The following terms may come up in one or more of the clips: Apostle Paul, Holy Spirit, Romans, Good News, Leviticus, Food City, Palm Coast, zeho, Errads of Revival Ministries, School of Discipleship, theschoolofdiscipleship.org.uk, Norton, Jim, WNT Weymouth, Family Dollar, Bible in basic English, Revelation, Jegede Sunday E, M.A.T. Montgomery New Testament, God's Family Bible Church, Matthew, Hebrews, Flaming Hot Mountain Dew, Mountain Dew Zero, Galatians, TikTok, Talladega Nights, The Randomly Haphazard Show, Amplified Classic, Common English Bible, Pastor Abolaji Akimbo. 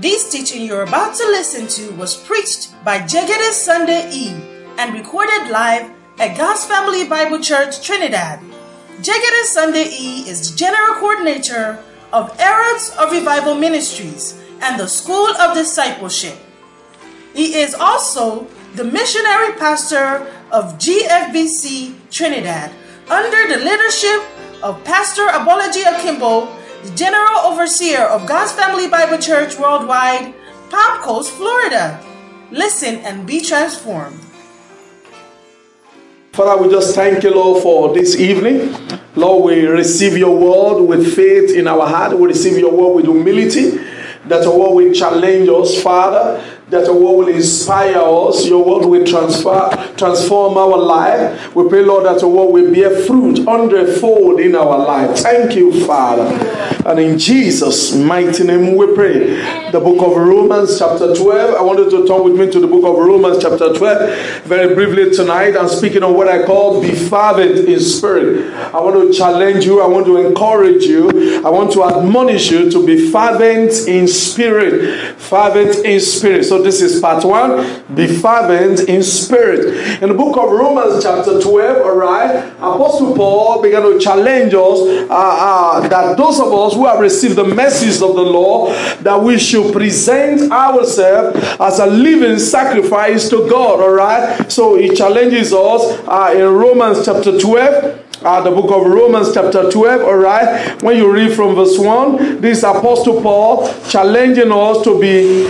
This teaching you're about to listen to was preached by Jegede Sunday E and recorded live at God's Family Bible Church, Trinidad. Jegede Sunday E is the General Coordinator of Errads of Revival Ministries and the School of Discipleship. He is also the Missionary Pastor of GFBC Trinidad under the leadership of Pastor Abolaji Akimbo, the General Overseer of God's Family Bible Church Worldwide, Palm Coast, Florida. Listen and be transformed. Father, we just thank you, Lord, for this evening. Lord, we receive your word with faith in our heart. We receive your word with humility. That your word will challenge us, Father. That your word will inspire us. Your word will transform our life. We pray, Lord, that your word will bear fruit hundredfold in our life. Thank you, Father. And in Jesus' mighty name we pray. The book of Romans chapter 12. I want you to turn with me to the book of Romans chapter 12. Very briefly tonight, I'm speaking on what I call be fervent in spirit. I want to challenge you. I want to encourage you. I want to admonish you to be fervent in spirit. Fervent in spirit. So this is part one, be fervent in spirit. In the book of Romans chapter 12, alright, Apostle Paul began to challenge us that those of us who have received the message of the law, that we should present ourselves as a living sacrifice to God, alright. So he challenges us in Romans chapter 12. The book of Romans chapter 12, alright, when you read from verse 1, this Apostle Paul challenging us to be,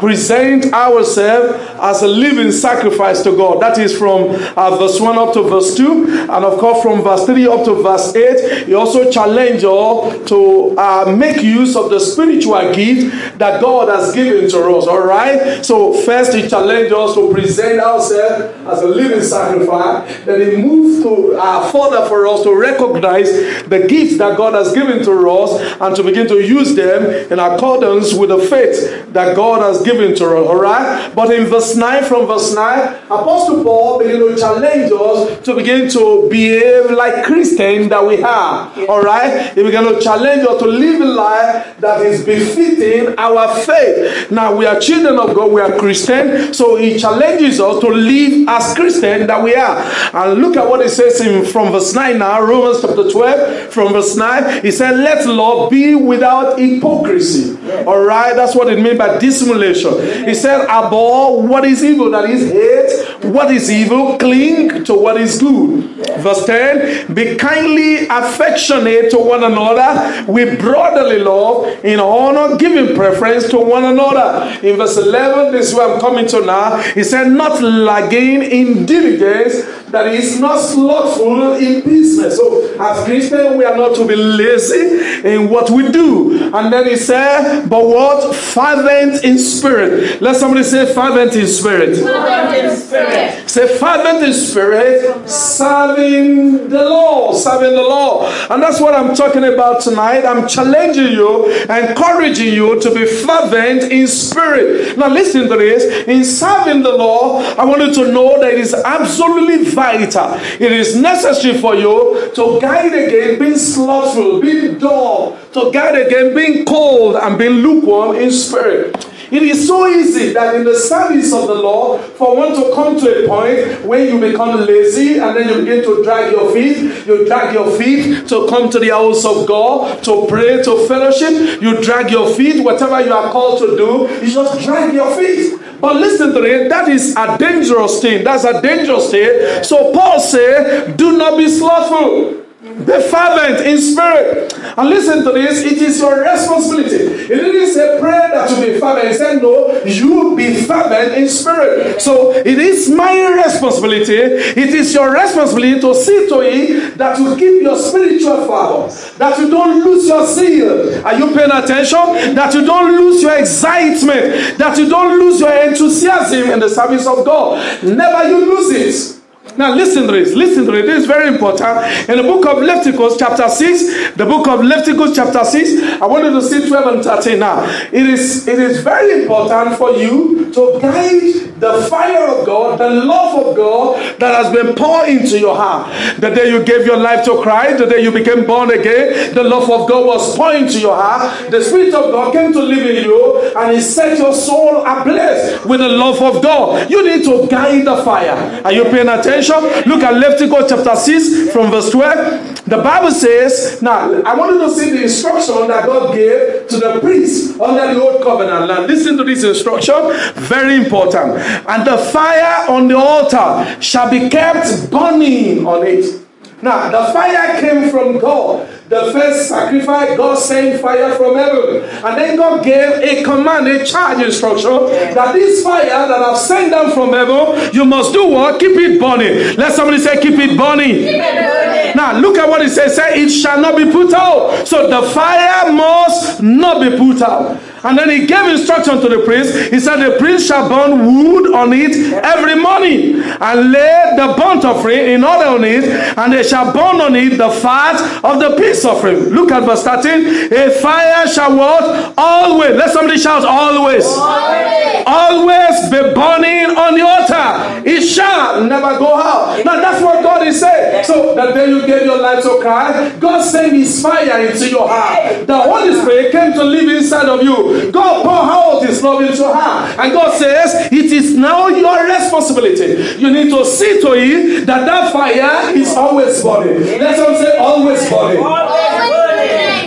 present ourselves as a living sacrifice to God. That is from verse 1 up to verse 2, and of course from verse 3 up to verse 8, he also challenges us to make use of the spiritual gift that God has given to us, alright. So first he challenges us to present ourselves as a living sacrifice, then he moves to for us to recognize the gifts that God has given to us and to begin to use them in accordance with the faith that God has given to us, alright? But in verse 9, from verse 9, Apostle Paul began to challenge us to begin to behave like Christians that we are, alright? He began to challenge us to live a life that is befitting our faith. Now, we are children of God, we are Christians, so he challenges us to live as Christians that we are. And look at what he says in from verse 9 now, Romans chapter 12, from verse 9, he said, let love be without hypocrisy. Yeah. Alright, that's what it means by dissimulation. Yeah. He said, abhor what is evil, that is hate, what is evil, cling to what is good. Yeah. Verse 10, be kindly affectionate to one another with brotherly love, in honor, giving preference to one another. In verse 11, this is where I'm coming to now, he said, not lagging in diligence, that is not slothful in business. So as Christians, we are not to be lazy in what we do. And then he said, but what? Fervent in spirit. Let somebody say fervent in spirit. Fervent in spirit. Say fervent in spirit, serving the Lord. Serving the Lord. And that's what I'm talking about tonight. I'm challenging you, encouraging you to be fervent in spirit. Now listen to this. In serving the Lord, I want you to know that it is absolutely vital. It is necessary for you to guard against being slothful, being dull, to guard against being cold and being lukewarm in spirit. It is so easy that in the service of the Lord, for one to come to a point where you become lazy and then you begin to drag your feet. You drag your feet to come to the house of God, to pray, to fellowship. You drag your feet, whatever you are called to do, you just drag your feet. But listen to it, that is a dangerous thing. That's a dangerous thing. So Paul said, do not be slothful. Be fervent in spirit. And listen to this, it is your responsibility. It didn't say pray that you be fervent. It said no, you be fervent in spirit. So it is my responsibility. It is your responsibility to see to it that you keep your spiritual fervor, that you don't lose your zeal. Are you paying attention? That you don't lose your excitement, that you don't lose your enthusiasm in the service of God. Never you lose it. Now listen to this, this is very important. In the book of Leviticus chapter 6, the book of Leviticus chapter 6, I wanted to see 12 and 13 now. It is very important for you to guide the fire of God, the love of God that has been poured into your heart. The day you gave your life to Christ, the day you became born again, the love of God was poured into your heart. The Spirit of God came to live in you and He set your soul ablaze with the love of God. You need to guide the fire. Are you paying attention? Look at Leviticus chapter 6 from verse 12. The Bible says, now I wanted to see the instruction that God gave to the priests under the old covenant. Now listen to this instruction, very important. And the fire on the altar shall be kept burning on it. Now the fire came from God. The first sacrifice, God sent fire from heaven. And then God gave a command, a charge instruction, that this fire that I've sent down from heaven, you must do what? Keep it burning. Let somebody say, keep it burning. Keep it burning. Now, look at what it says. Say, it shall not be put out. So the fire must not be put out. And then he gave instruction to the priest. He said, the priest shall burn wood on it every morning and lay the burnt offering in order on it, and they shall burn on it the fat of the peace offering. Look at verse 13. A fire shall what? Always. Let somebody shout, always. Always. Always be burning on the altar. It shall never go out. Now that's what God is saying. So the day you gave your life to Christ, God sent His fire into your heart. The Holy Spirit came to live inside of you. God poured out His love into your heart. And God says, it is now your responsibility. You need to see to it that that fire is always burning. Let us say, always burning.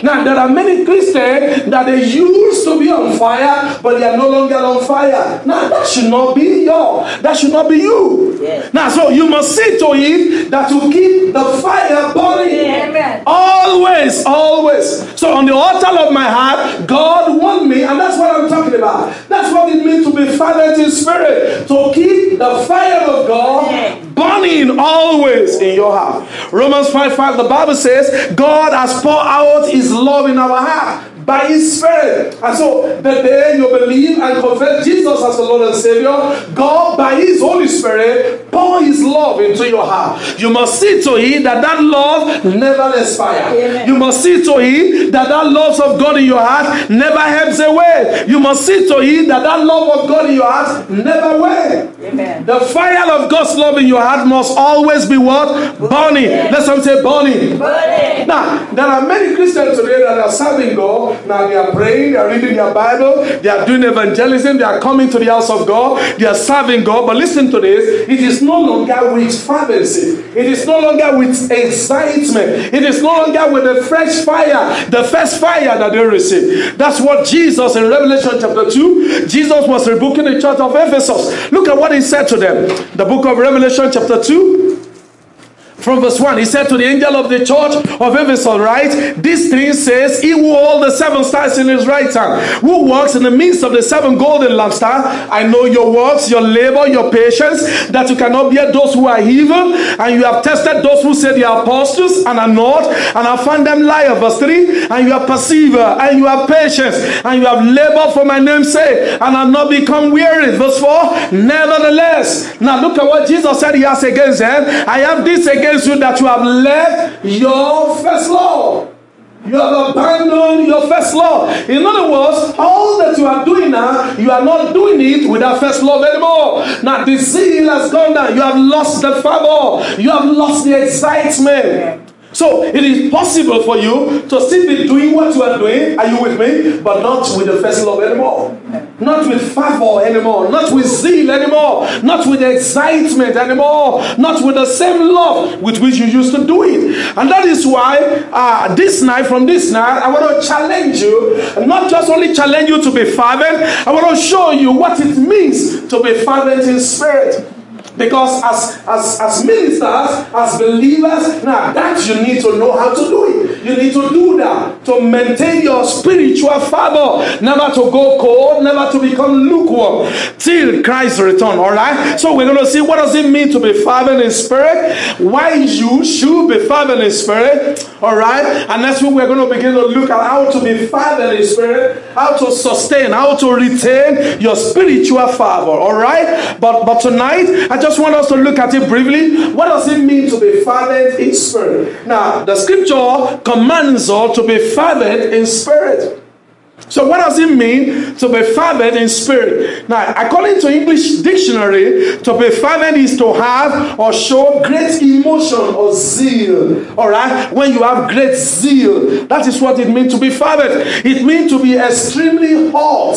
Now, there are many Christians that they used to be on fire, but they are no longer on fire. Now, that should not be you. That should not be you. Yes. Now, so you must see to it that you keep the fire burning. Amen. Always, always. So, on the altar of my heart, God wants me, and that's what I'm talking about. That's what it means to be fervent in spirit, to keep the fire of God burning always in your heart. Romans 5:5, the Bible says, God has poured out His love in our heart by His Spirit. And so the day you believe and confess Jesus as the Lord and Savior, God by His Holy Spirit pour His love into your heart. You must see to it that that love never expires. Amen. You must see to it that that love of God in your heart never ebbs away. You must see to it that that love of God in your heart never wanes. The fire of God's love in your heart must always be what? Burning. Let's say burning. Burning. Now, there are many Christians today that are serving God. Now they are praying, they are reading their Bible, they are doing evangelism, they are coming to the house of God, they are serving God. But listen to this, it is no longer with fervency, it is no longer with excitement, it is no longer with a fresh fire, the first fire that they received. That's what Jesus in Revelation chapter 2, Jesus was rebuking the church of Ephesus. Look at what He said to them. The book of Revelation chapter 2. From verse 1, He said to the angel of the church of Ephesus, right? This thing says, He who holds the seven stars in His right hand, who walks in the midst of the seven golden lampstands. I know your works, your labor, your patience, that you cannot bear those who are evil, and you have tested those who say they are apostles and are not, and have found them liars. Verse 3, and you are persevered, and you have patience, and you have labored for my name's sake, and have not become weary. Verse 4, nevertheless. Now look at what Jesus said He has against them. I have this against you, that you have left your first love. You have abandoned your first love. In other words, all that you are doing now, you are not doing it with that first love anymore. Now the zeal has gone down. You have lost the fervor. You have lost the excitement. So it is possible for you to still be doing what you are doing, are you with me? But not with the first love anymore. Not with fervor anymore. Not with zeal anymore. Not with excitement anymore. Not with the same love with which you used to do it. And that is why this night, I want to challenge you. And not just only challenge you to be fervent, I want to show you what it means to be fervent in spirit. Because as ministers, as believers, now that you need to know how to do it. You need to do that to maintain your spiritual fervor, never to go cold, never to become lukewarm till Christ's return. All right. So we're going to see what does it mean to be fervent in spirit, why you should be fervent in spirit. All right. And that's when we're going to begin to look at how to be fervent in spirit, how to sustain, how to retain your spiritual fervor. All right. But tonight I just want us to look at it briefly. What does it mean to be fervent in spirit? Now the scripture commands us to be fervent in spirit. So what does it mean to be fervent in spirit? Now, according to English dictionary, to be fervent is to have or show great emotion or zeal. All right? When you have great zeal, that is what it means to be fervent. It means to be extremely hot.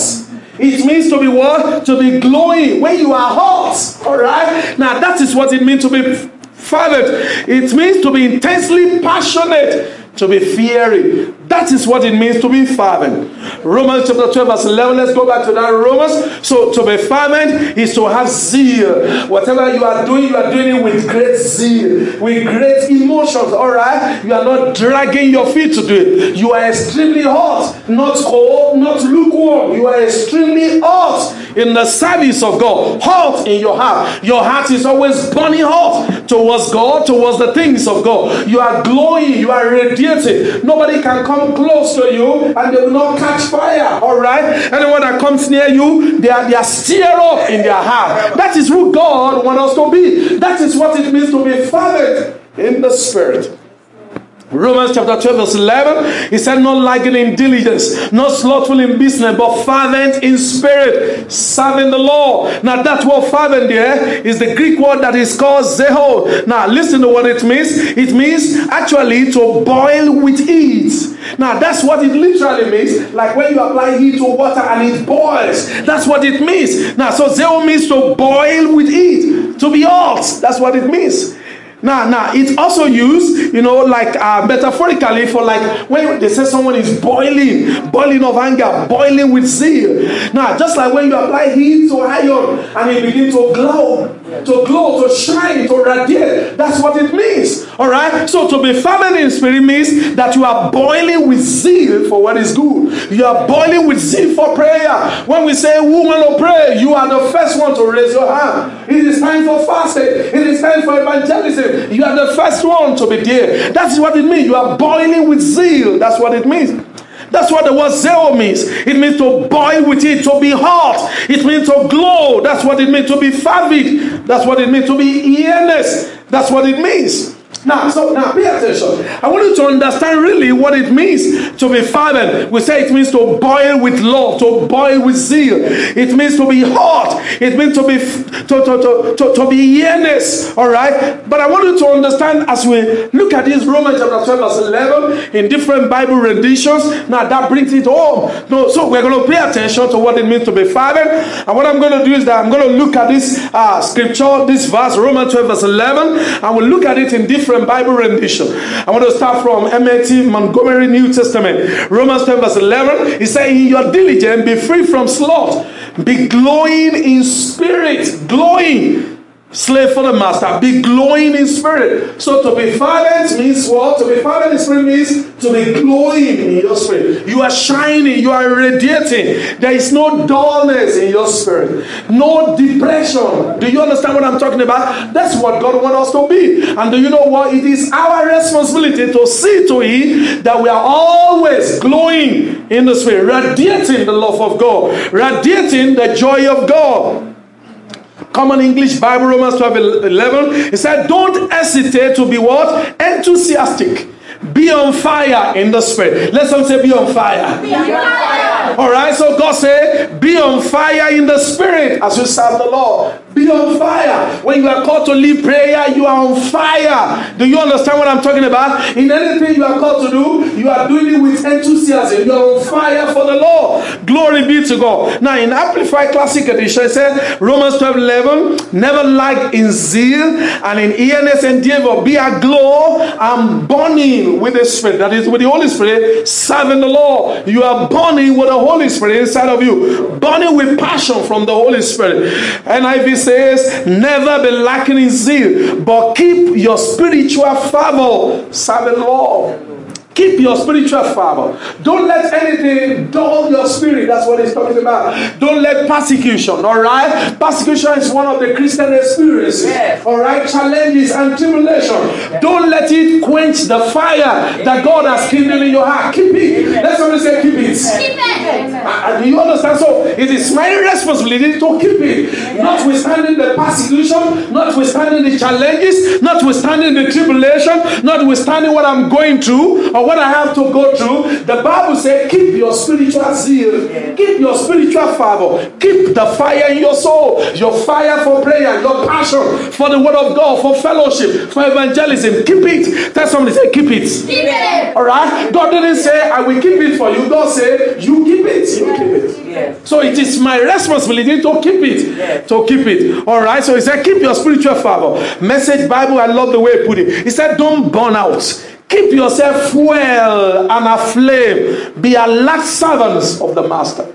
It means to be what? To be glowing when you are hot. All right? Now, that is what it means to be fervent. It means to be intensely passionate. To be fiery. That is what it means to be fervent. Romans chapter 12 verse 11. Let's go back to that Romans. So to be fervent is to have zeal. Whatever you are doing it with great zeal. With great emotions. Alright? You are not dragging your feet to do it. You are extremely hot. Not cold. Not lukewarm. You are extremely hot. In the service of God. Hot in your heart. Your heart is always burning hot towards God, towards the things of God. You are glowing. You are radiating. Nobody can come close to you and they will not catch fire. Alright? Anyone that comes near you, they are stirred up in their heart. That is who God wants us to be. That is what it means to be fervent in the spirit. Romans chapter 12 verse 11, he said, not lacking in diligence, not slothful in business, but fervent in spirit, serving the Lord. Now that word fervent there is the Greek word that is called zeho. Now listen to what it means. It means actually to boil with heat. Now that's what it literally means. Like when you apply heat to water and it boils. That's what it means. Now so zeho means to boil with heat, to be hot. That's what it means. Now, it's also used, like metaphorically for like when they say someone is boiling of anger, boiling with zeal. Now, just like when you apply heat to iron and it begins to glow, to shine, to radiate, that's what it means. All right? So to be fervent in spirit means that you are boiling with zeal for what is good. You are boiling with zeal for prayer. When we say, who want to pray? You are the first one to raise your hand. It is time for fasting. It is time for evangelism. You are the first one to be there. That's what it means. You are boiling with zeal. That's what it means. That's what the word zeal means. It means to boil with it, to be hot. It means to glow. That's what it means to be fervid. That's what it means to be earnest. That's what it means. Now, pay attention. I want you to understand really what it means to be fervent. We say it means to boil with love, to boil with zeal. It means to be hot. It means to be earnest. All right. But I want you to understand as we look at this Romans chapter 12 verse 11 in different Bible renditions. Now that brings it home. No, so we're going to pay attention to what it means to be fervent. And what I'm going to do is that I'm going to look at this scripture, this verse, Romans 12 verse 11, and we'll look at it in different Bible rendition. I want to start from M.A.T. Montgomery New Testament. Romans 10 verse 11. He said, in your diligence, be free from sloth. Be glowing in spirit. Glowing. Slave for the master. Be glowing in spirit. So to be fervent means what? To be fervent in spirit means to be glowing in your spirit. You are shining. You are radiating. There is no dullness in your spirit. No depression. Do you understand what I'm talking about? That's what God wants us to be. And do you know what? It is our responsibility to see to it that we are always glowing in the spirit. Radiating the love of God. Radiating the joy of God. Common English Bible, Romans 12:11. It said, don't hesitate to be what? Enthusiastic. Be on fire in the spirit. Let's all say, be on fire. Be on fire. All right, so God said, be on fire in the spirit as you serve the Lord. Be on fire. When you are called to lead prayer, you are on fire. Do you understand what I'm talking about? In anything you are called to do, you are doing it with enthusiasm. You are on fire for the Lord. Glory be to God. Now, in Amplified Classic edition, it says, Romans 12:11, never lack in zeal and in earnest endeavor. Be aglow and burning with the Spirit. That is, with the Holy Spirit, serving the Lord. You are burning with the Holy Spirit inside of you. Burning with passion from the Holy Spirit. NIV says, never be lacking in zeal, but keep your spiritual fervor, serving the Lord. Keep your spiritual fervor. Don't let anything dull your spirit. That's what he's talking about. Don't let persecution, all right? Persecution is one of the Christian experiences, yes. All right? Challenges and tribulation. Yes. Don't let it quench the fire that God has kindled in your heart. Keep it. That's what we say, keep it. Keep it. Do you understand? So it is my responsibility to keep it. Yes. Notwithstanding the persecution, notwithstanding the challenges, notwithstanding the tribulation, notwithstanding what I'm going through or what I have to go through, the Bible says keep your spiritual zeal, keep your spiritual fervor, keep the fire in your soul, your fire for prayer, your passion for the word of God, for fellowship, for evangelism. Keep it. Tell somebody, say keep it. Keep it. Alright? God didn't say I will keep it for you. God said you keep it. You keep it. Yes. So it is my responsibility to keep it. Yes. To keep it. Alright? So he said keep your spiritual fervor. Message Bible, I love the way he put it. He said don't burn out. Keep yourself well and aflame. Be alert servants of the master.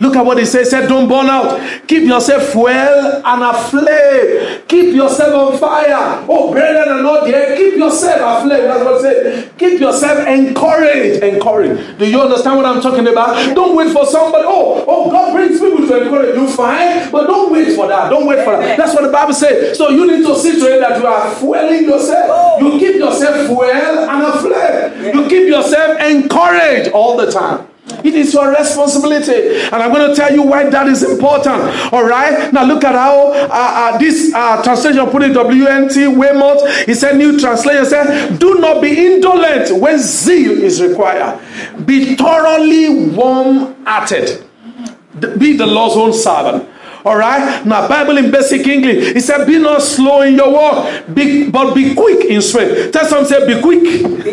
Look at what he says. He said, don't burn out. Keep yourself well and aflame. Keep yourself on fire. Oh, brethren and all dear, keep yourself aflame. That's what he says. Keep yourself encouraged. Encouraged. Do you understand what I'm talking about? Don't wait for somebody. Oh, God brings people to encourage you. Fine. But don't wait for that. Don't wait for that. That's what the Bible says. So you need to see to it that you are fueling yourself. You keep yourself well and aflame. You keep yourself encouraged all the time. It is your responsibility, and I'm going to tell you why that is important. All right, now look at how this translation put it. WNT Weymouth. It's a new translation. Said, "Do not be indolent when zeal is required. Be thoroughly warm-hearted. Be the Lord's own servant." All right, now Bible in basic English. It said, "Be not slow in your walk, but be quick in strength." Tell someone, say, "Be quick."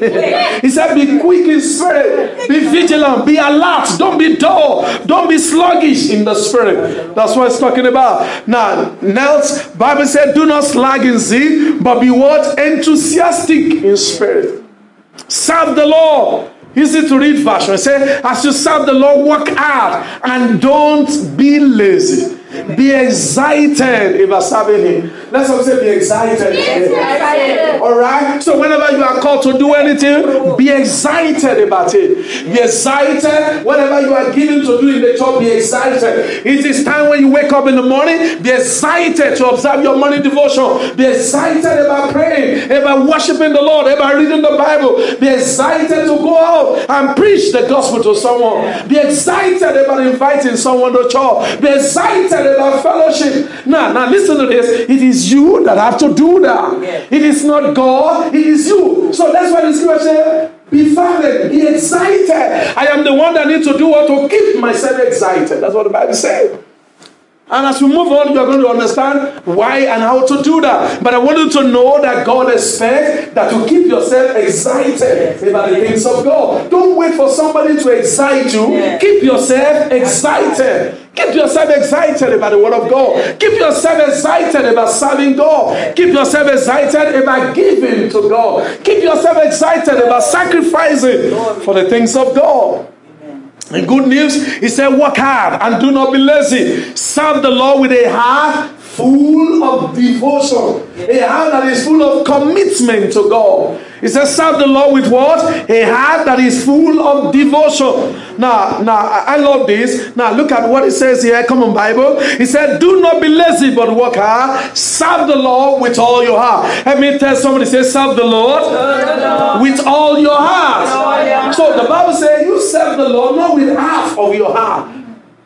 He said, "Be quick in strength. Be vigilant. Be alert. Don't be dull. Don't be sluggish in the spirit." That's what it's talking about. Now, Nels Bible said, "Do not slack in zeal, but be what? Enthusiastic in spirit. Serve the Lord." Easy to read version. It says, "As you serve the Lord, work hard and don't be lazy." Be excited about serving Him. Let's also be excited. Yes, all right. So whenever you are called to do anything, be excited about it. Be excited. Whatever you are given to do in the church, be excited. It is time when you wake up in the morning, be excited to observe your morning devotion. Be excited about praying, about worshiping the Lord, about reading the Bible. Be excited to go out and preach the gospel to someone. Be excited about inviting someone to church. Be excited about fellowship. Now listen to this. It is you that have to do that. Yes. It is not God. It is you. So that's why the scripture says, be fervent, be excited. I am the one that needs to do what? To keep myself excited. That's what the Bible says. And as we move on, you're going to understand why and how to do that. But I want you to know that God expects that you keep yourself excited about the things of God. Don't wait for somebody to excite you. Keep yourself excited. Keep yourself excited about the word of God. Keep yourself excited about serving God. Keep yourself excited about giving to God. Keep yourself excited about sacrificing for the things of God. In Good News, he said, work hard and do not be lazy. Serve the Lord with a heart full of devotion. A heart that is full of commitment to God. He says, serve the Lord with what? A heart that is full of devotion. Now, I love this. Now, look at what it says here. Common Bible. He said, do not be lazy, but work hard. Serve the Lord with all your heart. Let me tell somebody, say, serve the Lord with all your heart. So, the Bible says, you serve the Lord not with half of your heart,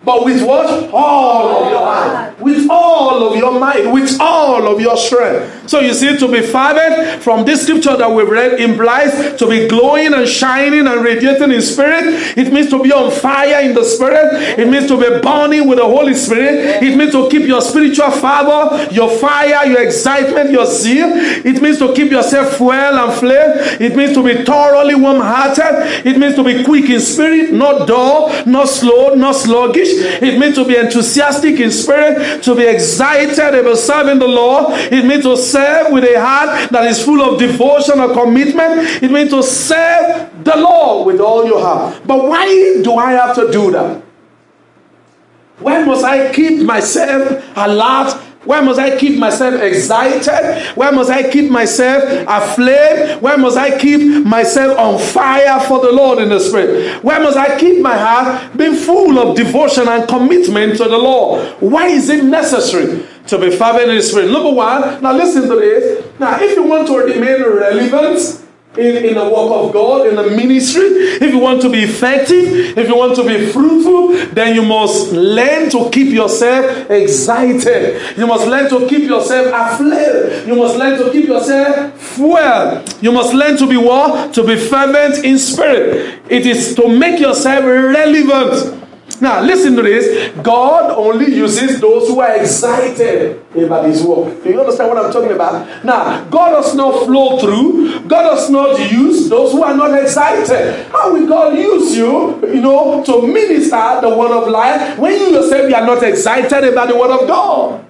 but with what? All of your heart. With all of your mind. With all of your strength. So you see, to be fervent from this scripture that we've read implies to be glowing and shining and radiating in spirit. It means to be on fire in the spirit. It means to be burning with the Holy Spirit. It means to keep your spiritual fervor, your fire, your excitement, your zeal. It means to keep yourself well and flame. It means to be thoroughly warm-hearted. It means to be quick in spirit, not dull, not slow, not sluggish. It means to be enthusiastic in spirit, to be excited about serving the Lord. It means to serve with a heart that is full of devotion or commitment. It means to serve the Lord with all your heart. But why do I have to do that? Why must I keep myself alert Why must I keep myself excited? Why must I keep myself aflame? Why must I keep myself on fire for the Lord in the Spirit? Why must I keep my heart being full of devotion and commitment to the Lord? Why is it necessary to be fervent in the Spirit? Number one, now listen to this. Now, if you want to remain relevant in the work of God, in the ministry, if you want to be effective, if you want to be fruitful, then you must learn to keep yourself excited. You must learn to keep yourself aflame. You must learn to keep yourself fueled. You must learn to be what? To be fervent in spirit. It is to make yourself relevant. Now, listen to this. God only uses those who are excited about His work. Do you understand what I'm talking about? Now, God does not flow through. God does not use those who are not excited. How will God use you, to minister the word of life when you yourself you are not excited about the word of God?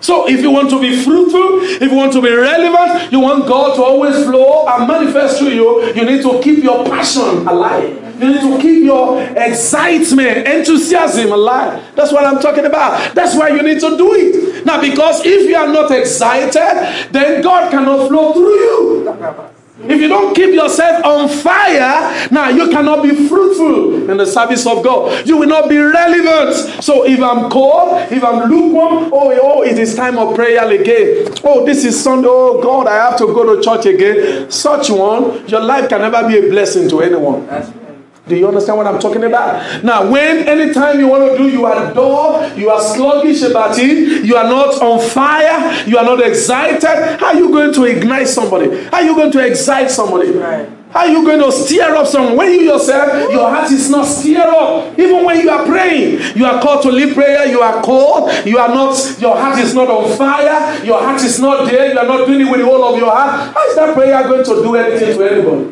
So if you want to be fruitful, if you want to be relevant, you want God to always flow and manifest through you, you need to keep your passion alive. You need to keep your excitement, enthusiasm alive. That's what I'm talking about. That's why you need to do it. Now, because if you are not excited, then God cannot flow through you. If you don't keep yourself on fire, now you cannot be fruitful in the service of God. You will not be relevant. So if I'm cold, if I'm lukewarm, it is time of prayer again. Oh, this is Sunday. Oh, God, I have to go to church again. Such one, your life can never be a blessing to anyone. Do you understand what I'm talking about? Now, when anytime you want to do, you are dull, you are sluggish about it, you are not on fire, you are not excited, how are you going to ignite somebody? How are you going to excite somebody? Right. How are you going to stir up someone? When you yourself, your heart is not stirred up. Even when you are praying, you are called to lead prayer, you are cold, you are not, your heart is not on fire, your heart is not there, you are not doing it with all of your heart. How is that prayer going to do anything to anybody?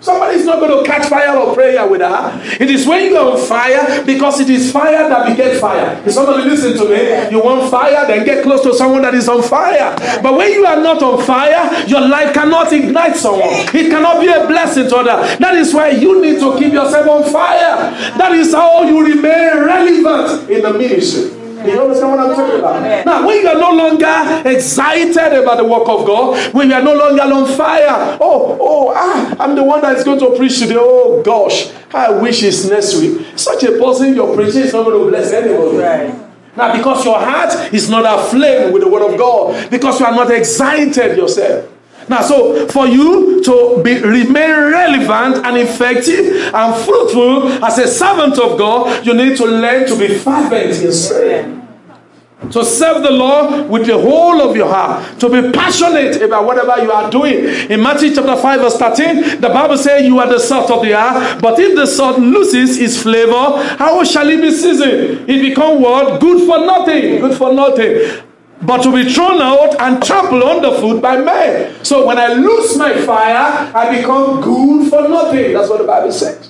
Somebody's not going to catch fire or prayer with her. It is when you are on fire, because it is fire that begets fire. If somebody listen to me, you want fire, then get close to someone that is on fire. But when you are not on fire, your life cannot ignite someone. It cannot be a blessing to others. That is why you need to keep yourself on fire. That is how you remain relevant in the ministry. You understand what I'm talking about? Now, when you are no longer excited about the work of God, when you are no longer on fire, I'm the one that is going to preach today. Oh, gosh, I wish it's next week. Such a person, your preaching is not going to bless anybody. Right. Now, because your heart is not aflame with the word of God, because you are not excited yourself. Now, so for you to remain relevant and effective and fruitful as a servant of God, you need to learn to be fervent in spirit. To serve the Lord with the whole of your heart. To be passionate about whatever you are doing. In Matthew chapter 5 verse 13, the Bible says you are the salt of the earth. But if the salt loses its flavor, how shall it be seasoned? It becomes what? Good for nothing. Good for nothing. But to be thrown out and trampled underfoot by men. So when I lose my fire, I become good for nothing. That's what the Bible says.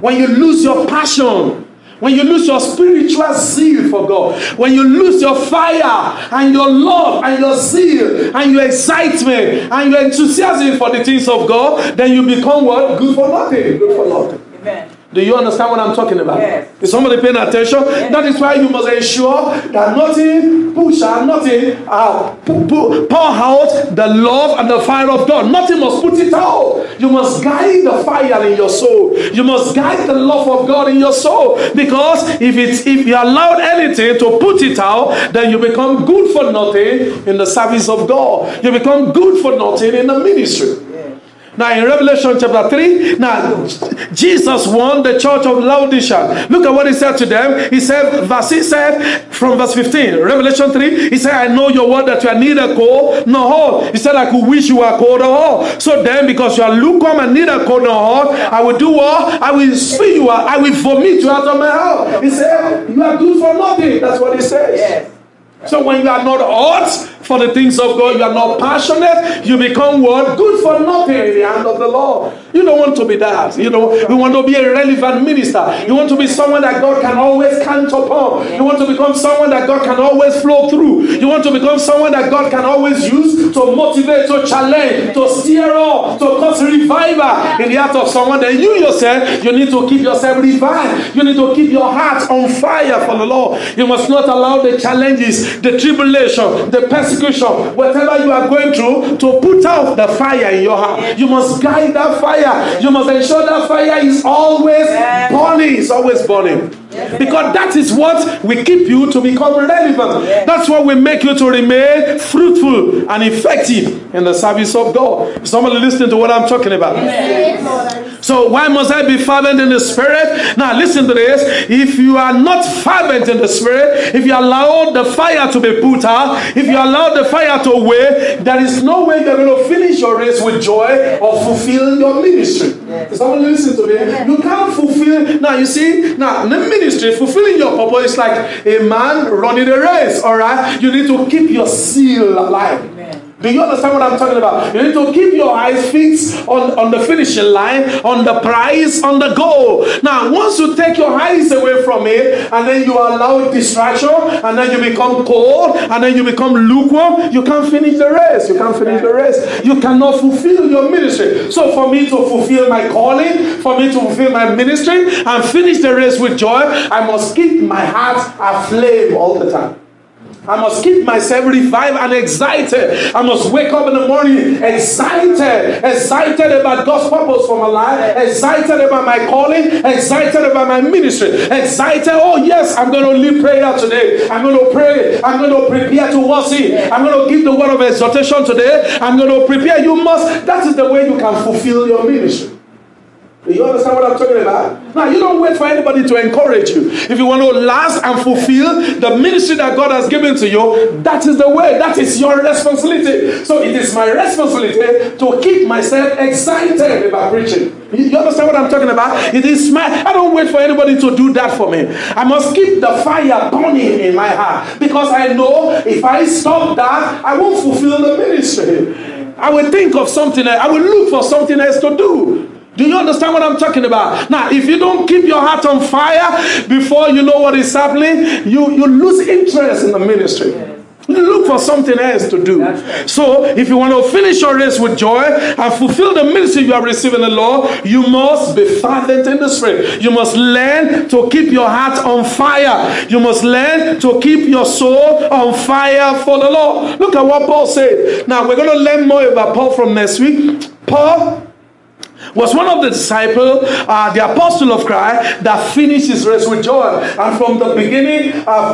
When you lose your passion, when you lose your spiritual zeal for God, when you lose your fire and your love and your zeal and your excitement and your enthusiasm for the things of God, then you become what? Good for nothing. Good for nothing. Amen. Do you understand what I'm talking about? Yes. Is somebody paying attention? Yes. That is why you must ensure that nothing pushes, nothing pour out the love and the fire of God. Nothing must put it out. You must guide the fire in your soul. You must guide the love of God in your soul. Because if you allow anything to put it out, then you become good for nothing in the service of God. You become good for nothing in the ministry. Now in Revelation chapter 3, now Jesus warned the church of Laodicea. Look at what he said to them. He said from verse 15, Revelation 3, he said, I know your word that you are neither cold nor hot. He said, I could wish you were cold or hot. So then, because you are lukewarm and neither cold nor hot, I will do what? I will spit you out. I will vomit you out of my house. He said, you are good for nothing. That's what he says. Yes. So when you are not hot, for the things of God. You are not passionate. You become what? Good for nothing in the hand of the Lord. You don't want to be that. You know, you want to be a relevant minister. You want to be someone that God can always count upon. You want to become someone that God can always flow through. You want to become someone that God can always use to motivate, to challenge, to steer up, to cause revival in the heart of someone. Then you yourself, you need to keep yourself revived. You need to keep your heart on fire for the Lord. You must not allow the challenges, the tribulation, the persecution, whatever you are going through, to put out the fire in your heart. You must guide that fire. You must ensure that fire is always burning. It's always burning. Because that is what will keep you to become relevant. That's what will make you to remain fruitful and effective in the service of God. Somebody listening to what I'm talking about. So why must I be fervent in the Spirit? Now listen to this. If you are not fervent in the Spirit, if you allow the fire to be put out, if you allow the fire to wane, there is no way you're going to finish your race with joy or fulfill your ministry. Somebody listen to me. You can't fulfill. Now you see, now the ministry, fulfilling your purpose is like a man running a race. Alright? You need to keep your zeal alive. Amen. Do you understand what I'm talking about? You need to keep your eyes fixed on the finishing line, on the prize, on the goal. Now, once you take your eyes away from it, and then you allow distraction, and then you become cold, and then you become lukewarm, you can't finish the race. You can't finish the race. You cannot fulfill your ministry. So for me to fulfill my calling, for me to fulfill my ministry, and finish the race with joy, I must keep my heart aflame all the time. I must keep myself revived and excited. I must wake up in the morning excited. Excited about God's purpose for my life. Excited about my calling. Excited about my ministry. Excited. Oh yes, I'm going to lead prayer today. I'm going to pray. I'm going to prepare to worship. I'm going to give the word of exhortation today. I'm going to prepare. You must. That is the way you can fulfill your ministry. Do you understand what I'm talking about? Now, you don't wait for anybody to encourage you. If you want to last and fulfill the ministry that God has given to you, that is the way. That is your responsibility. So it is my responsibility to keep myself excited about preaching. You understand what I'm talking about? It is my. I don't wait for anybody to do that for me. I must keep the fire burning in my heart, because I know if I stop that, I won't fulfill the ministry. I will think of something else. I will look for something else to do. Do you understand what I'm talking about? Now, if you don't keep your heart on fire before you know what is happening, you lose interest in the ministry. You look for something else to do. Right. So, if you want to finish your race with joy and fulfill the ministry you are receiving the Lord, you must be fervent in the Spirit. You must learn to keep your heart on fire. You must learn to keep your soul on fire for the Lord. Look at what Paul said. Now, we're going to learn more about Paul from next week. Paul was one of the disciples, the apostle of Christ, that finished his race with joy. And from the beginning,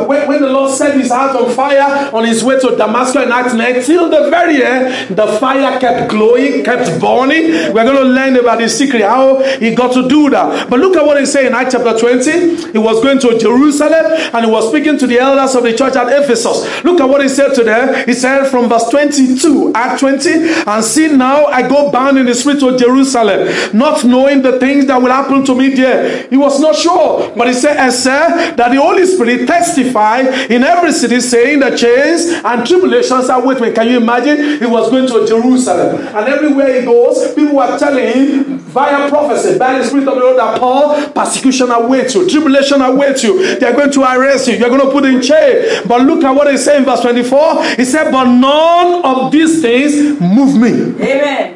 when the Lord set his heart on fire on his way to Damascus in Acts 9, till the very end, the fire kept glowing, kept burning. We're going to learn about his secret, how he got to do that. But look at what he said in Acts chapter 20. He was going to Jerusalem and he was speaking to the elders of the church at Ephesus. Look at what he said to them. He said from verse 22, Acts 20, and see now I go bound in the spirit to Jerusalem, not knowing the things that will happen to me there. He was not sure, but he said, and said that the Holy Spirit testified in every city, saying the chains and tribulations are with me. Can you imagine? He was going to Jerusalem, and everywhere he goes, people were telling him via prophecy, by the Spirit of the Lord, that Paul, persecution awaits you, tribulation awaits you, they're going to arrest you, you're going to put in chain. But look at what he said in verse 24. He said, but none of these things move me. Amen.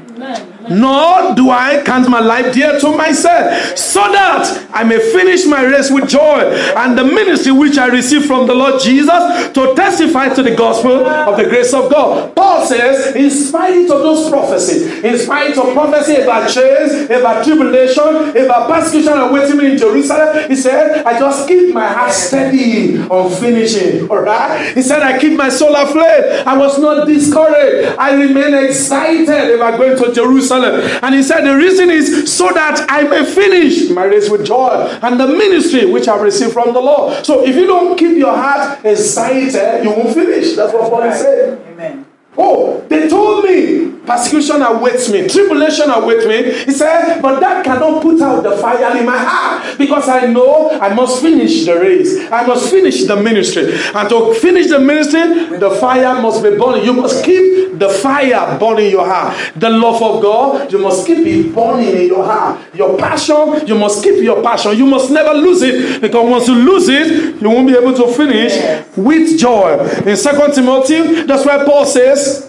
Nor do I count my life dear to myself, so that I may finish my race with joy and the ministry which I received from the Lord Jesus to testify to the gospel of the grace of God. Paul says, in spite of those prophecies, in spite of prophecy about chains, about tribulation, about persecution awaiting me in Jerusalem, he said, I just keep my heart steady on finishing. Alright? He said, I keep my soul aflame. I was not discouraged. I remain excited about going to Jerusalem. And he said the reason is so that I may finish my race with joy and the ministry which I've received from the Lord. So if you don't keep your heart excited, you won't finish. That's what Paul is saying. Amen. Oh, they told me, Persecution awaits me. Tribulation awaits me. He said, but that cannot put out the fire in my heart, because I know I must finish the race. I must finish the ministry. And to finish the ministry, the fire must be burning. You must keep the fire burning in your heart. The love of God, you must keep it burning in your heart. Your passion, you must keep your passion. You must never lose it, because once you lose it, you won't be able to finish with joy. In 2 Timothy, that's why Paul says,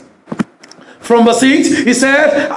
from verse 8, he said,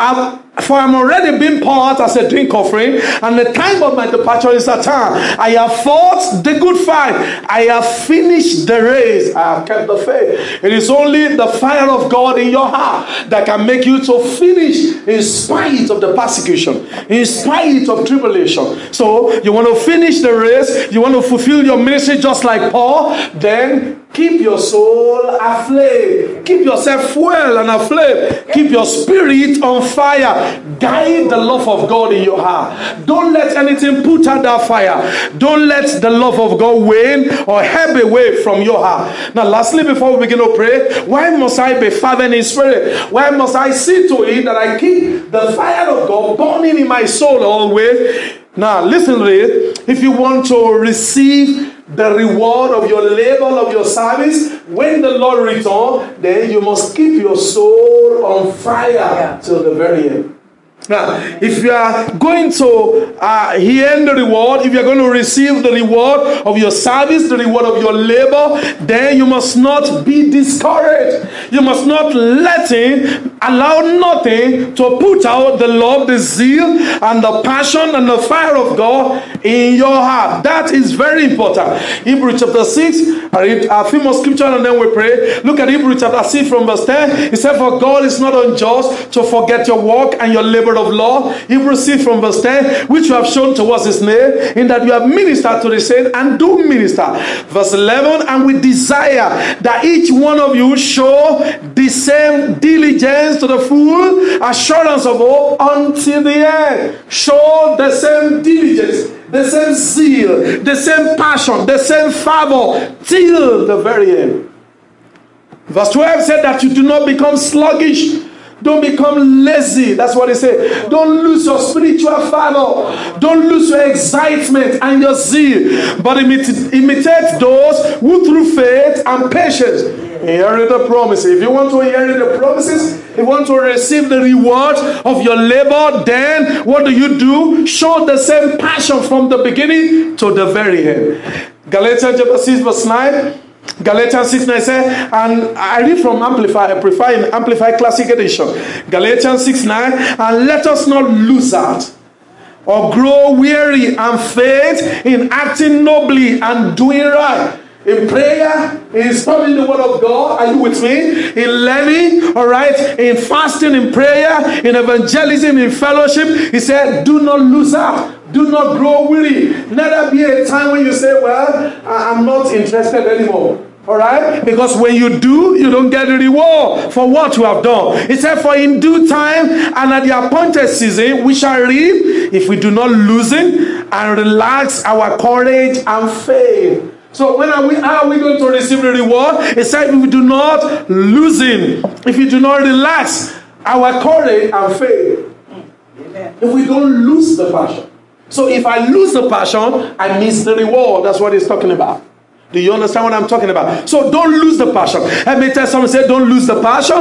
for I'm already being poured as a drink offering, and the time of my departure is at hand. I have fought the good fight. I have finished the race. I have kept the faith. It is only the fire of God in your heart that can make you to finish in spite of the persecution, in spite of tribulation. So you want to finish the race, you want to fulfill your ministry just like Paul, then keep your soul aflame. Keep yourself fueled and aflame. Keep your spirit on fire. Guide the love of God in your heart. Don't let anything put out that fire. Don't let the love of God wane or help away from your heart. Now, lastly, before we begin to pray, why must I be fervent in spirit? Why must I see to it that I keep the fire of God burning in my soul always? Now, listen to it. If you want to receive the reward of your labor, of your service, when the Lord returns, then you must keep your soul on fire till the very end. Now, if you are going to hear the reward, if you are going to receive the reward of your service, the reward of your labor, then you must not be discouraged. You must not allow nothing to put out the love, the zeal, and the passion, and the fire of God in your heart. That is very important. Hebrews chapter 6, I read a few more scriptures and then we pray. Look at Hebrews chapter 6 from verse 10. It said, for God is not unjust to forget your work and your labor of love. Hebrews 6 from verse 10, which you have shown towards his name, in that you have ministered to the saints and do minister. Verse 11, and we desire that each one of you show the same diligence to the full assurance of hope until the end. Show the same diligence, the same zeal, the same passion, the same fervor till the very end. Verse 12 said that you do not become sluggish. Don't become lazy. That's what he said. Don't lose your spiritual fervor. Don't lose your excitement and your zeal. But imitate those who through faith and patience inherit the promises. If you want to inherit the promises, if you want to receive the reward of your labor, then what do? Show the same passion from the beginning to the very end. Galatians chapter 6 verse 9. Galatians 6:9 says, and I read from Amplified, I prefer Amplified Classic Edition. Galatians 6:9, and let us not lose out or grow weary and faint in acting nobly and doing right. In prayer, in studying the word of God, are you with me? In learning, all right? In fasting, in prayer, in evangelism, in fellowship. He said, do not lose out. Do not grow weary. Let there be a time when you say, well, I'm not interested anymore. All right? Because when you do, you don't get a reward for what you have done. It said, for in due time and at the appointed season, we shall reap if we do not loosen and relax our courage and faith. So when are we going to receive the reward? It said, if we do not loosen, if you do not relax our courage and faith. Amen. If we don't lose the passion. So if I lose the passion, I miss the reward. That's what he's talking about. Do you understand what I'm talking about? So don't lose the passion. Let me tell someone, say, don't lose the passion.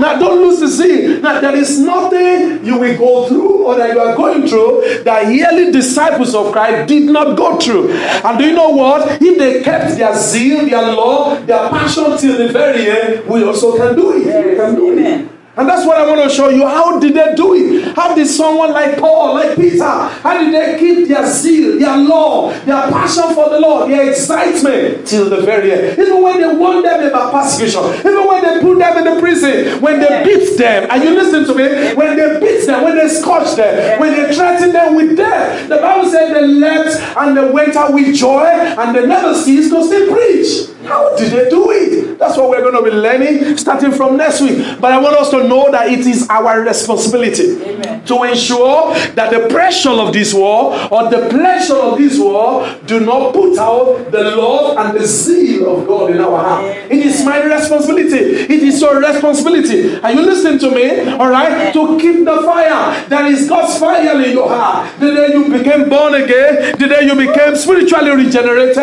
Now, don't lose the zeal. Now, there is nothing you will go through or that you are going through that yearly disciples of Christ did not go through. And do you know what? If they kept their zeal, their love, their passion till the very end, we also can do it. Yes. We can do it. And that's what I want to show you. How did they do it? How did someone like Paul, like Peter, how did they keep their zeal, their love, their passion for the Lord, their excitement till the very end? Even when they warned them about persecution, even when they put them in the prison, when they beat them, are you listening to me? When they beat them, when they scourged them, when they threatened them with death, the Bible said they left and they went out with joy and they never ceased to still preach. How did they do it? That's what we're going to be learning starting from next week. But I want us to know that it is our responsibility to ensure that the pressure of this world or the pleasure of this world do not put out the love and the zeal of God in our heart. It is my responsibility. It is your responsibility. Are you listening to me? All right? To keep the fire. There is God's fire in your heart. The day you became born again, the day you became spiritually regenerated,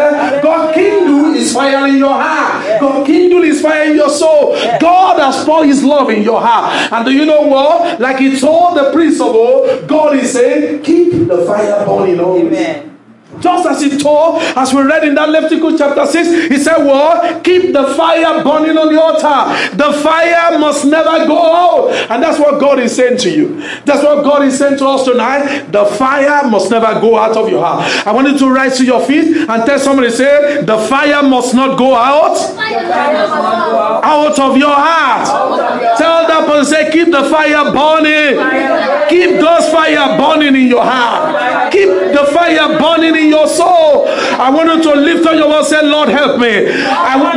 God kindled His fire in your heart. God kindled His fire in your soul. God has poured His love in your heart. And do you know what? Like He told the priest of old, God is saying, keep the fire burning always. Amen. Just as He told, as we read in that Leviticus chapter 6, He said, well, keep the fire burning on the altar. The fire must never go out. And that's what God is saying to you. That's what God is saying to us tonight. The fire must never go out of your heart. I want you to rise to your feet and tell somebody, say, the fire must not go out, out of your heart. Tell that person, say, keep the fire burning. Keep God's fire burning in your heart. Keep the fire burning in your soul. I want you to lift up your voice and say, Lord, help me.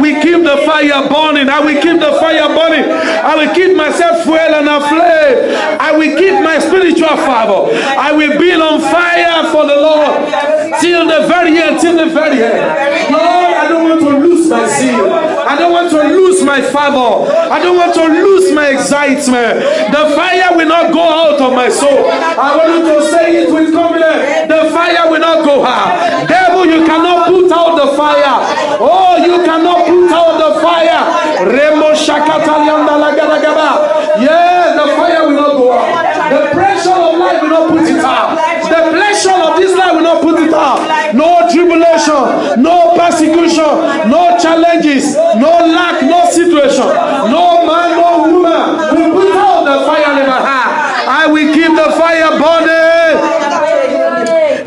We keep the fire burning. I will keep the fire burning. I will keep myself fuel and aflame. I will keep my spiritual fervor. I will be on fire for the Lord till the very end, till the very end. Lord, I don't want to lose my zeal. I don't want to lose my fervor. I don't want to lose my excitement. The fire will not go out of my soul. I want you to say it with confidence. The fire will not go out. Devil, you cannot put out the fire. Oh, you cannot put out the fire. Yes, the fire will not go out. The pressure of life will not put it out. The pressure of this life will not put it out. No tribulation, no persecution, no challenges, no lack, no situation. No man, no woman will put out the fire in my heart. I will keep the fire burning.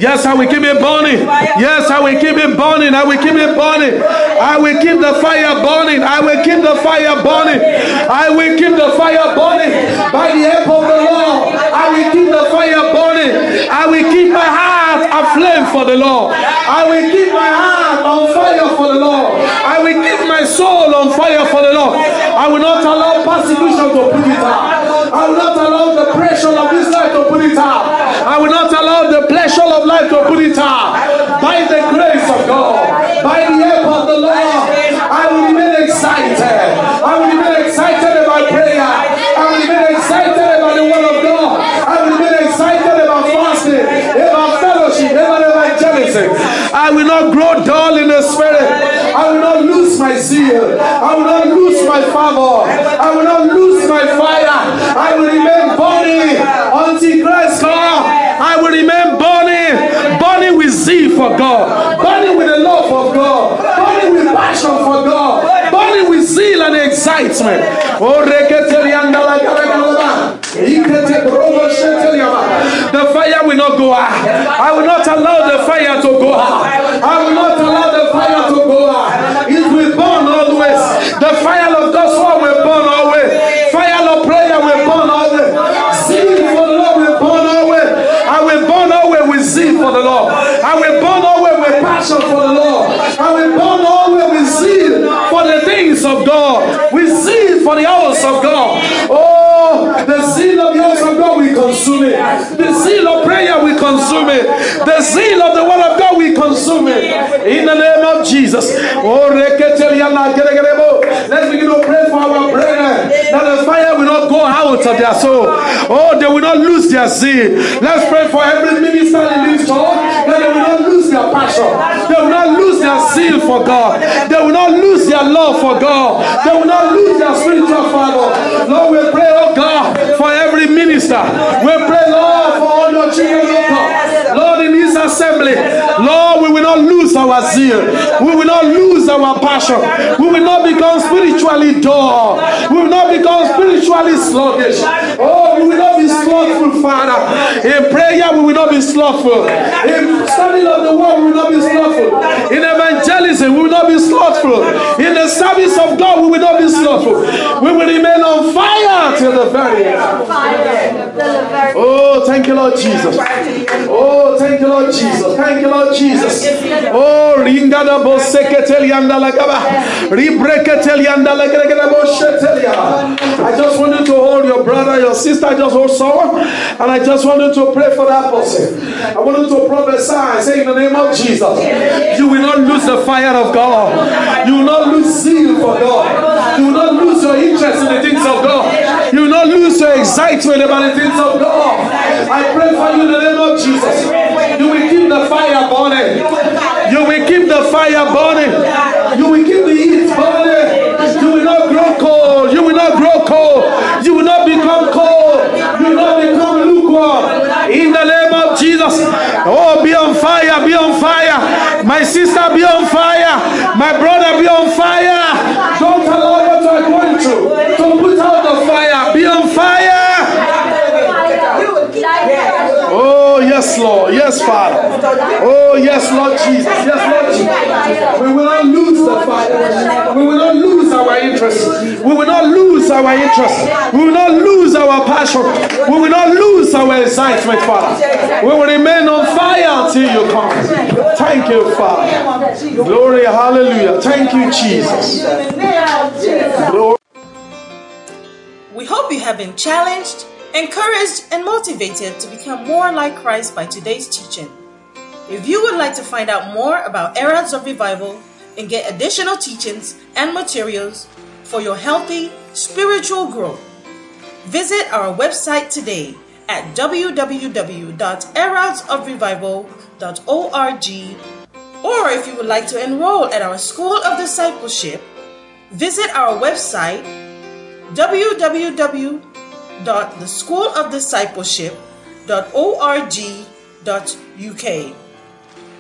Yes, I will keep it burning. Yes, I will keep it burning. I will keep it burning. I will keep the fire burning. I will keep the fire burning. I will keep the fire burning. By the help of the Lord, I will keep the fire burning. I will keep my heart aflame for the Lord. I will keep my heart on fire for the Lord. I will keep my soul on fire for the Lord. I will not allow persecution to put it out. I will not allow the pressure of this life to put it out. I will not allow the pleasure of life to put it out. By the grace of God, by the help of the Lord, I will remain excited. I will remain excited about prayer. I will remain excited about the word of God. I will remain excited about fasting, about fellowship, about evangelism. I will not grow dull in the spirit. I will not lose my zeal. I will not lose my fervor. I will not lose my fire. I will remain burning until Christ comes. I will remain burning, burning with zeal for God, burning with the love of God, burning with passion for God, burning with zeal and excitement. The fire will not go out. I will not allow the fire to go out. I will not allow the fire to go out. It will burn always. The fire of God's word will burn always. Fire of prayer will burn always. Zeal for the Lord will burn always. I will burn always with zeal for the Lord. I will burn always with passion for the Lord. I will burn always with zeal for the things of God. With zeal for the house of God. Oh, the zeal of the house of God will consume it. The zeal of prayer will consume it. The zeal of the word of God will consume it. In the name of Jesus. Let's begin to pray for our brethren that the fire will not go out of their soul. Oh, they will not lose their zeal. Let's pray for every minister in this church that they will not lose their passion. They will not lose their zeal for God. They will not lose their love for God. They will not lose their spiritual father. Lord, we pray, oh God, for every minister. We pray, Lord, for all your children, oh God. Lord, in this assembly, Lord, we will not lose our zeal. We will not lose our passion. We will not become spiritually dull. We will not become spiritually sluggish. Oh, we will not be slothful, Father. In prayer, we will not be slothful. In study of the word, we will not be slothful. In evangelism, we will not be slothful. slothful. In the service of God, we will not be slothful. We will remain on fire till the very end. Oh, thank you, Lord Jesus. Oh, thank you, Lord Jesus. Thank you, Lord Jesus. Oh, ringa da boseketelianda lagaba. Rebreketelianda lagregada boshetelia. I just want you to hold your brother, your sister. I just hold someone, and I just want you to pray for that person. I want you to prophesy and say, in the name of Jesus, you will not lose the fire of God. You will not lose zeal for God. You will not lose your interest in the things of God. You will not lose your excitement about the things of God. I pray for you in the name of Jesus. You will keep the fire burning. You will keep the fire burning. You will keep the heat burning. You will not grow cold. You will not grow cold. You will not become cold. You will not become lukewarm. In the name of Jesus. Oh, be on fire. Be on fire. My sister, be on fire. My brother, be on fire. Don't allow what you are going through to put out the fire. Be on fire. Oh, yes, Lord. Yes, Father. Oh, yes, Lord Jesus. Yes, Lord Jesus. We will not lose the fire. We will not lose our interest. We will not lose our interest. We will not lose our passion. We will not lose our excitement, Father. We will remain on fire until you come. Thank you, Father. Glory, hallelujah. Thank you, Jesus. Glory. We hope you have been challenged, encouraged, and motivated to become more like Christ by today's teaching. If you would like to find out more about Errads of Revival and get additional teachings and materials for your healthy spiritual growth, visit our website today at www.erradsofrevival.org, or if you would like to enroll at our School of Discipleship, visit our website www.theschoolofdiscipleship.org.uk.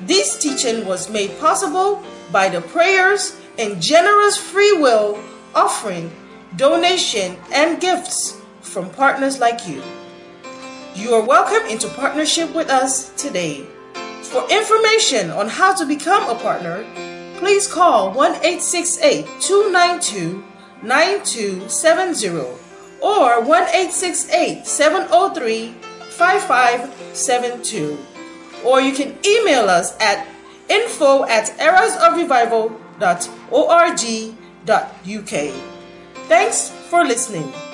This teaching was made possible by the prayers and generous free will offering, donation, and gifts from partners like you. You are welcome into partnership with us today. For information on how to become a partner, please call 1-868-292-9270. Or 1-868-703-5572. Or you can email us at info@erradsofrevival.org.uk. Thanks for listening.